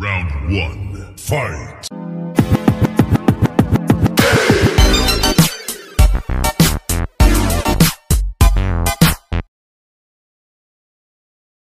Round 1, fight!